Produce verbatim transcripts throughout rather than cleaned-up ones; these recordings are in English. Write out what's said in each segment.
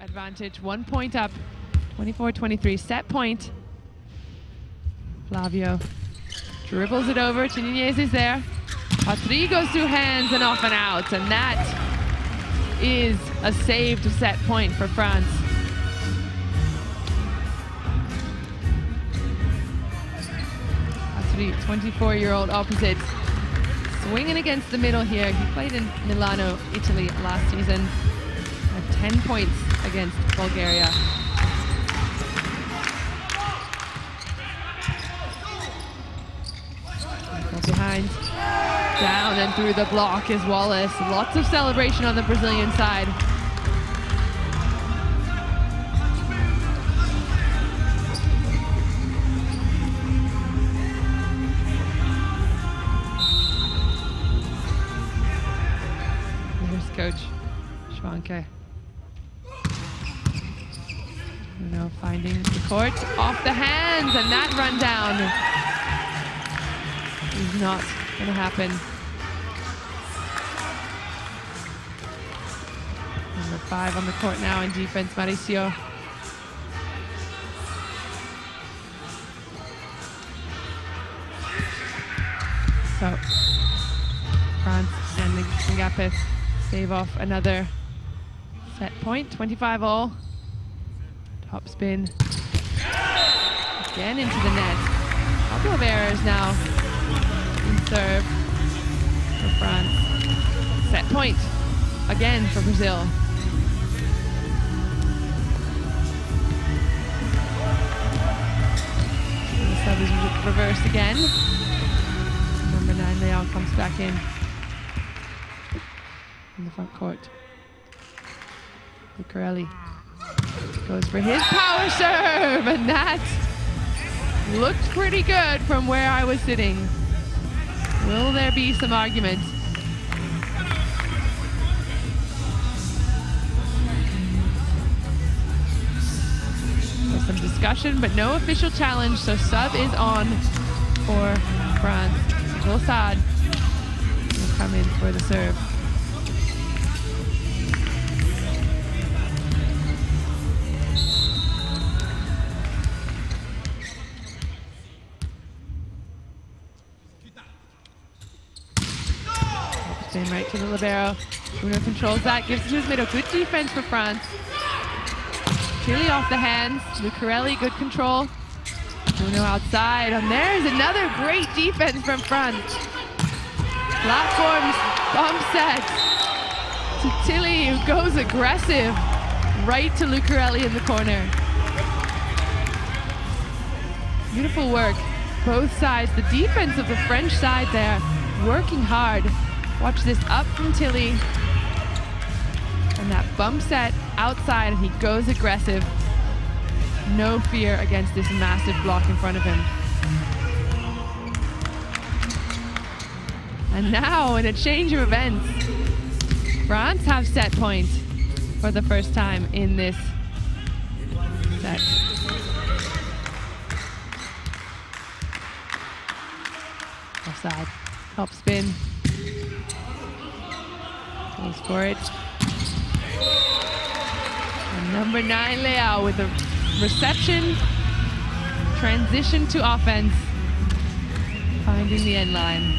advantage, one point up, twenty-four twenty-three, set point. Flavio dribbles it over, Chininez is there. Patry goes through hands and off and out, and that is a saved set point for France. Atri, twenty-four-year-old opposite, swinging against the middle here. He played in Milano, Italy last season, had ten points against Bulgaria. Behind, down and through the block is Wallace. Lots of celebration on the Brazilian side. There's coach Schwanke. Bruno finding the court, off the hands, and that run down is not going to happen. Number five on the court now in defense, Mauricio. So France and Ngapeth save off another set point, twenty-five all. Top spin. Again into the net. A couple of errors now. Serve for France. Set point again for Brazil. And the sub is reversed again. Number nine, Leal comes back in in the front court. Lucarelli goes for his power serve, and that looked pretty good from where I was sitting. Will there be some argument? There's some discussion, but no official challenge, so sub is on for France. Saad will come in for the serve. Right to the libero. Bruno controls that, gives it to his middle. Good defense for France. Tilly off the hands. Lucarelli, good control. Bruno outside, and there's another great defense from France. Platforms, bump sets to Tilly, who goes aggressive right to Lucarelli in the corner. Beautiful work, both sides. The defense of the French side there, working hard. Watch this, up from Tilly, and that bump set outside, and he goes aggressive. No fear against this massive block in front of him. And now, in a change of events, France have set point for the first time in this set. Offside, top spin. Goes for it. And number nine, Leal, with a reception, transition to offense, finding the end line.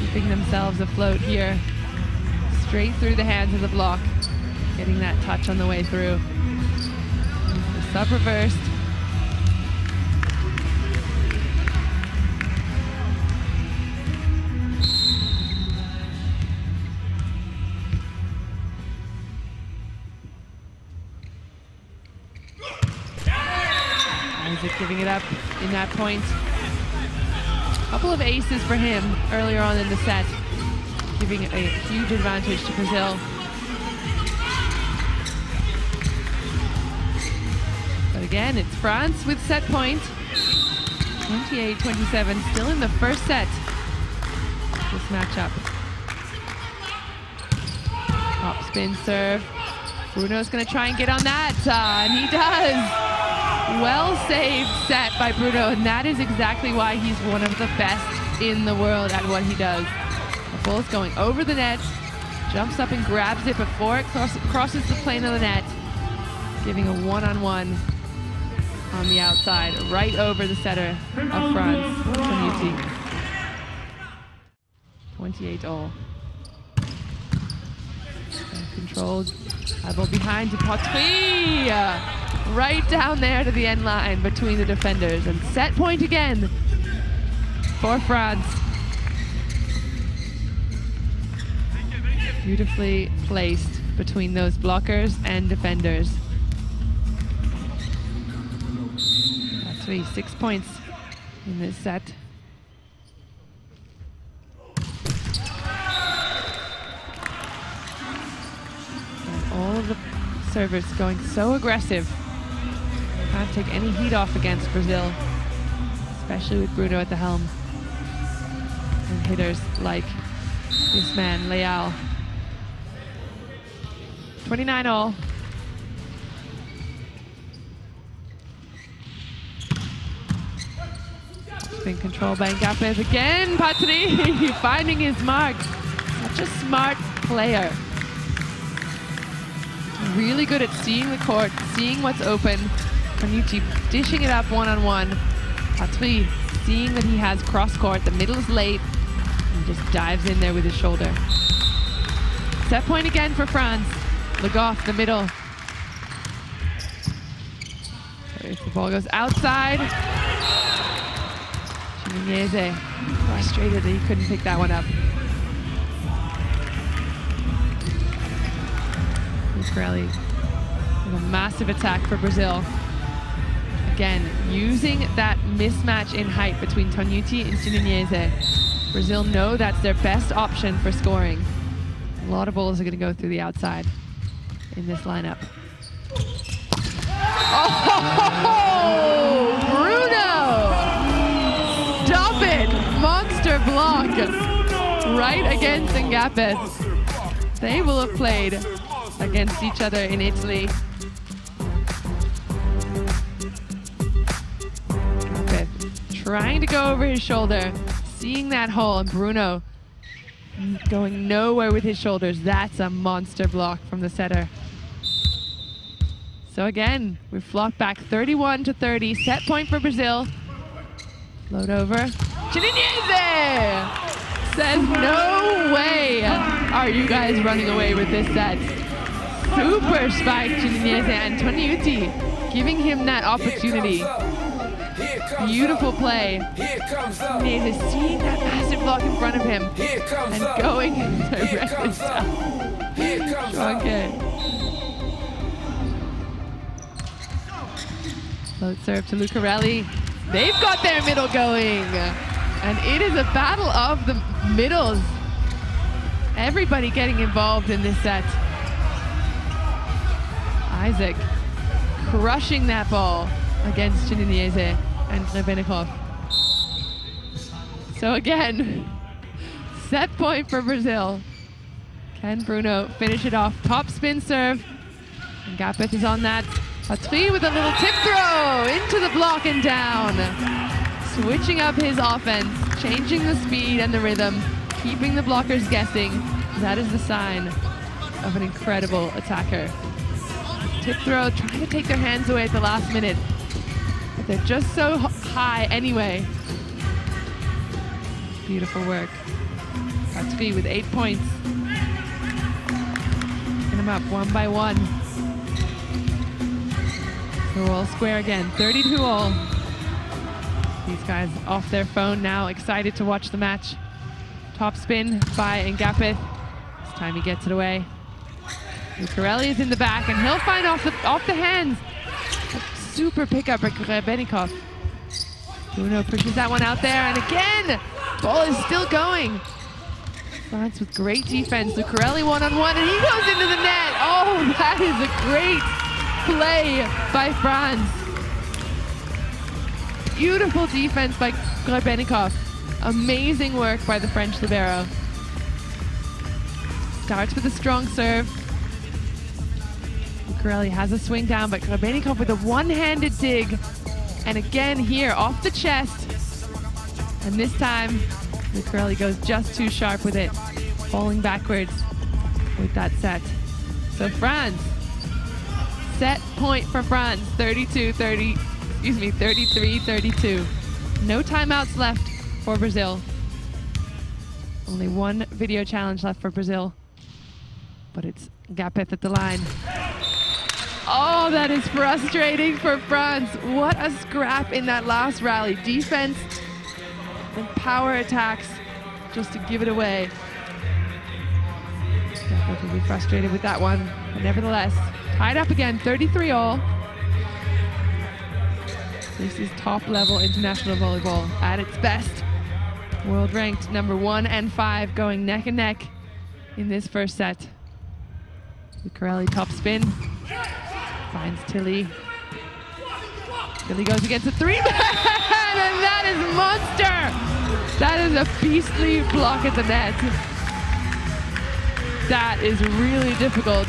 Keeping themselves afloat here, straight through the hands of the block, getting that touch on the way through. The sub reversed. Isaac giving it up in that point. A couple of aces for him earlier on in the set, giving a huge advantage to Brazil. But again, it's France with set point. twenty-eight twenty-seven, still in the first set. This matchup. Top spin serve. Bruno's going to try and get on that, uh, and he does. Well saved set by Bruno, and that is exactly why he's one of the best in the world at what he does. The ball's going over the net, Jumps up and grabs it before it cross crosses the plane of the net, giving a one-on-one on the outside, right over the setter of France, Toniutti. twenty-eight all. Controlled, I ball behind to Patry. Right down there to the end line between the defenders, and set point again for France. Beautifully placed between those blockers and defenders. That's three, six points in this set. All of the servers going so aggressive. Can't take any heat off against Brazil, especially with Bruno at the helm. And hitters like this man, Leal. twenty-nine all. Spin control by Ngapeth again. Patry finding his mark. Such a smart player. Really good at seeing the court, seeing what's open. Konnucci dishing it up one-on-one. Atri seeing that he has cross-court, the middle is late, and just dives in there with his shoulder. Set point again for France. Le Goff, the middle. If the ball goes outside. Chininez frustrated that he couldn't pick that one up. Lucarelli with a massive attack for Brazil. Again, using that mismatch in height between Toniutti and Gininese. Brazil know that's their best option for scoring. A lot of balls are going to go through the outside in this lineup. Oh, Bruno! Stop it! Monster block right against Ngapeth. They will have played against each other in Italy. Trying to go over his shoulder, seeing that hole, and Bruno going nowhere with his shoulders. That's a monster block from the setter. So again, we flopped back thirty-one to thirty. Set point for Brazil. Float over. Chininez says, no way are you guys running away with this set. Super spike, Gininese, and Toniutti giving him that opportunity. Beautiful play. Gininese seeing that massive block in front of him and going directly down. Okay. Float serve to Lucarelli. They've got their middle going. And it is a battle of the middles. Everybody getting involved in this set. Isaac crushing that ball against Chininez and Rebenikov. So again, set point for Brazil. Can Bruno finish it off? Top spin serve. Ngapeth is on that. Patry with a little tip throw into the block and down. Switching up his offense, changing the speed and the rhythm, keeping the blockers guessing. That is the sign of an incredible attacker. Tip throw, trying to take their hands away at the last minute. But they're just so high anyway. Beautiful work. Hatsvi with eight points. Picking them up one by one. We're all square again, thirty-two all. These guys off their phone now, excited to watch the match. Top spin by Ngapeth. This time he gets it away. Lucarelli is in the back, and he'll find off the, off the hands. A super pickup at Grebennikov. Bruno pushes that one out there, and again, ball is still going. France with great defense. Lucarelli one-on-one, and he goes into the net. Oh, that is a great play by France. Beautiful defense by Grebennikov. Amazing work by the French libero. Starts with a strong serve. Lucarelli has a swing down, but Grebennikov with a one-handed dig. And again here, off the chest. And this time, Lucarelli goes just too sharp with it, falling backwards. We've got set. So France, set point for France, thirty-two thirty, excuse me, thirty-three thirty-two. No timeouts left for Brazil. Only one video challenge left for Brazil, but it's Ngapeth at the line. Oh, that is frustrating for France. What a scrap in that last rally. Defense and power attacks just to give it away. Ngapeth will be frustrated with that one, but nevertheless, tied up again, thirty-three all. This is top-level international volleyball at its best. World-ranked number one and five going neck and neck in this first set. Lucarelli top spin. Finds Tilly. Tilly goes against a three-man, and that is monster! That is a beastly block at the net. That is really difficult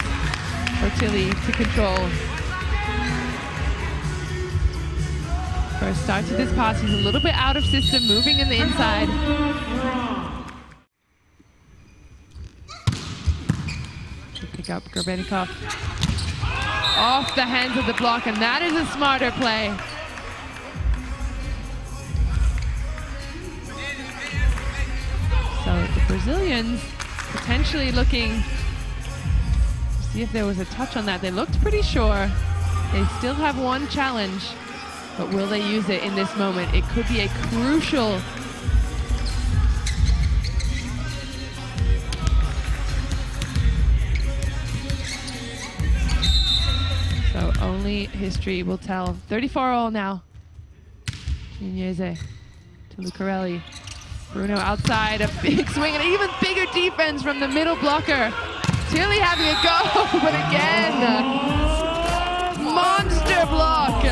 for Tilly to control. First start to this pass, he's a little bit out of system, moving in the inside. Pick up Grebennikov. Off the hands of the block, and that is a smarter play. So the Brazilians potentially looking to see if there was a touch on that. They looked pretty sure. They still have one challenge, but will they use it in this moment? It could be a crucial . Only history will tell. thirty-four all now. Gininese to Lucarelli. Bruno outside, a big swing, and an even bigger defense from the middle blocker. Tilly having a go, but again, monster block.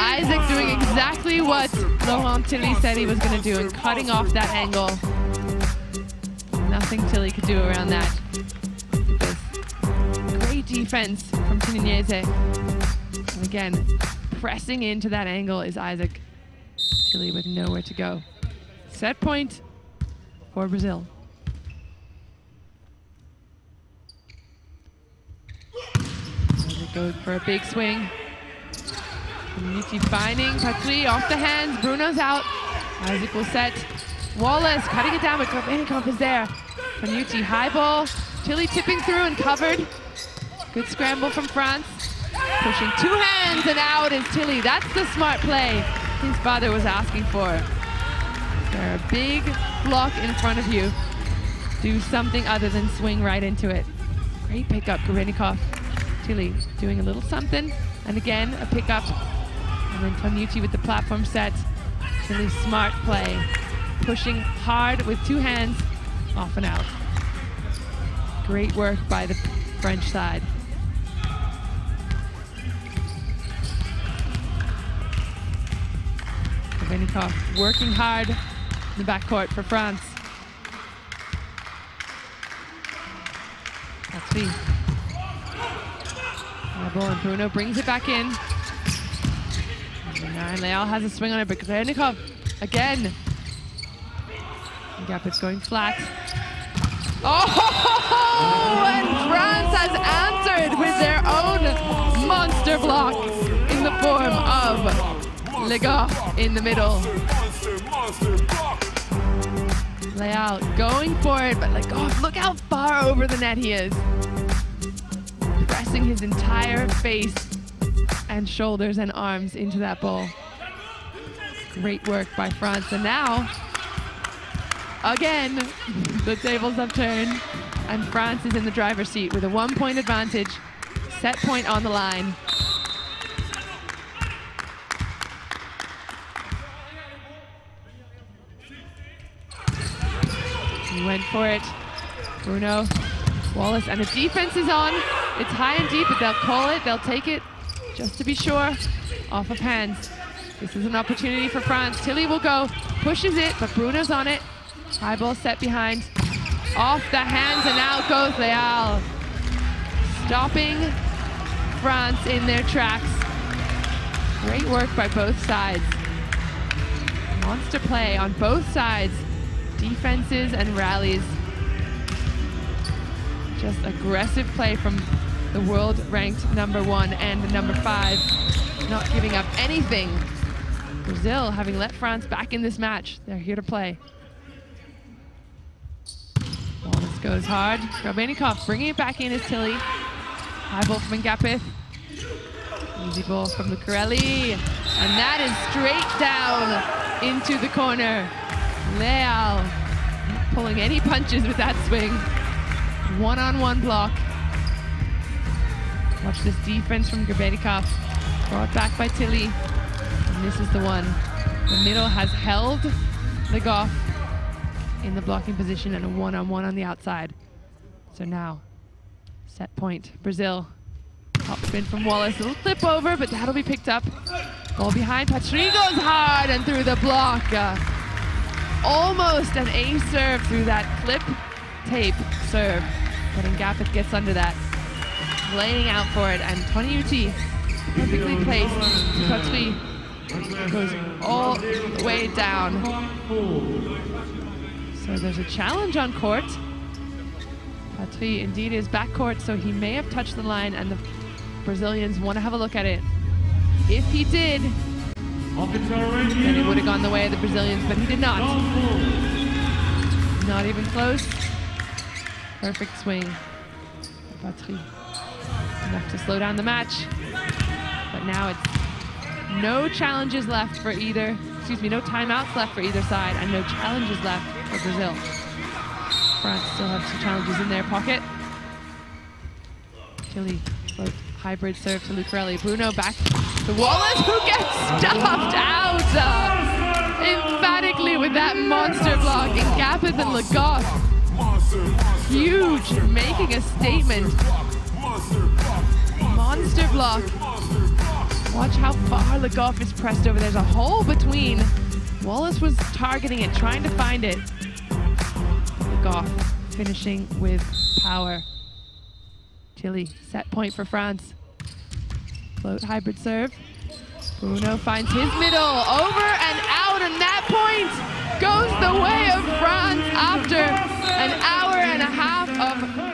Isaac doing exactly what Laurent Tillie said he was going to do, and cutting off that angle. Nothing Tilly could do around that. Defense from Chininez. And again, pressing into that angle is Isaac. Tilly with nowhere to go. Set point for Brazil. Isaac goes for a big swing. Konnucci finding Patry off the hands. Bruno's out. Isaac will set. Wallace cutting it down, but Grebennikov is there. Panucci high ball. Tilly tipping through and covered. Good scramble from France. Pushing two hands and out is Tilly. That's the smart play his father was asking for. There are a big block in front of you. Do something other than swing right into it. Great pickup, Kvernikov. Tilly doing a little something. And again, a pickup. And then Tonucci with the platform set. Tilly's smart play. Pushing hard with two hands, off and out. Great work by the French side. Rebenikov working hard in the backcourt for France. Hatsvi. And Bruno brings it back in. And Leal has a swing on it, but Grebennikov again. Gap is going flat. Oh, and France has answered with their own monster block in the form of Le Goff in the middle. Leal going for it, but Le Goff, look how far over the net he is. Pressing his entire face and shoulders and arms into that ball. Great work by France, and now again, the tables have turned, and France is in the driver's seat with a one-point advantage, set point on the line. He went for it. Bruno, Wallace, and the defense is on. It's high and deep, but they'll call it, they'll take it, just to be sure, off of hands. This is an opportunity for France. Tilly will go, pushes it, but Bruno's on it. High ball set behind, off the hands, and out goes Leal. Stopping France in their tracks. Great work by both sides. Monster play on both sides, defenses and rallies. Just aggressive play from the world ranked number one and the number five, not giving up anything. Brazil, having let France back in this match, they're here to play. Wallace goes hard. Grebennikov bringing it back in is Tilly. High ball from Ngapeth. Easy ball from Lucarelli. And that is straight down into the corner. Leal not pulling any punches with that swing. One-on-one block. Watch this defense from Gerberikov. Brought back by Tilly. And this is the one. The middle has held Le Goff in the blocking position and a one-on-one on the outside. So now, set point, Brazil. Top spin from Wallace, a little flip over, but that'll be picked up. Ball behind, Patry goes hard and through the block. Uh, almost an ace serve through that clip tape serve. But Ngapeth gets under that, laying out for it, and Toniutti perfectly placed. Patry goes all the way down. So there's a challenge on court. Atri indeed is backcourt, so he may have touched the line, and the Brazilians want to have a look at it. If he did, then it would have gone the way of the Brazilians, but he did not. Not even close. Perfect swing. Patry. Enough to slow down the match. But now it's no challenges left for either, excuse me, no timeouts left for either side, and no challenges left for Brazil. France still have some challenges in their pocket. Tilly, hybrid serve to Lucarelli. Bruno back to Wallace, who gets stuffed out uh, emphatically with that monster block. Ngapeth and Le Goff, huge, making a statement. Monster block. Watch how far Le Goff is pressed over. There's a hole between. Wallace was targeting it, trying to find it. Goff finishing with power. Tilly, set point for France. Float hybrid serve. Bruno finds his middle, over and out, and that point goes the way of France after an hour and a half of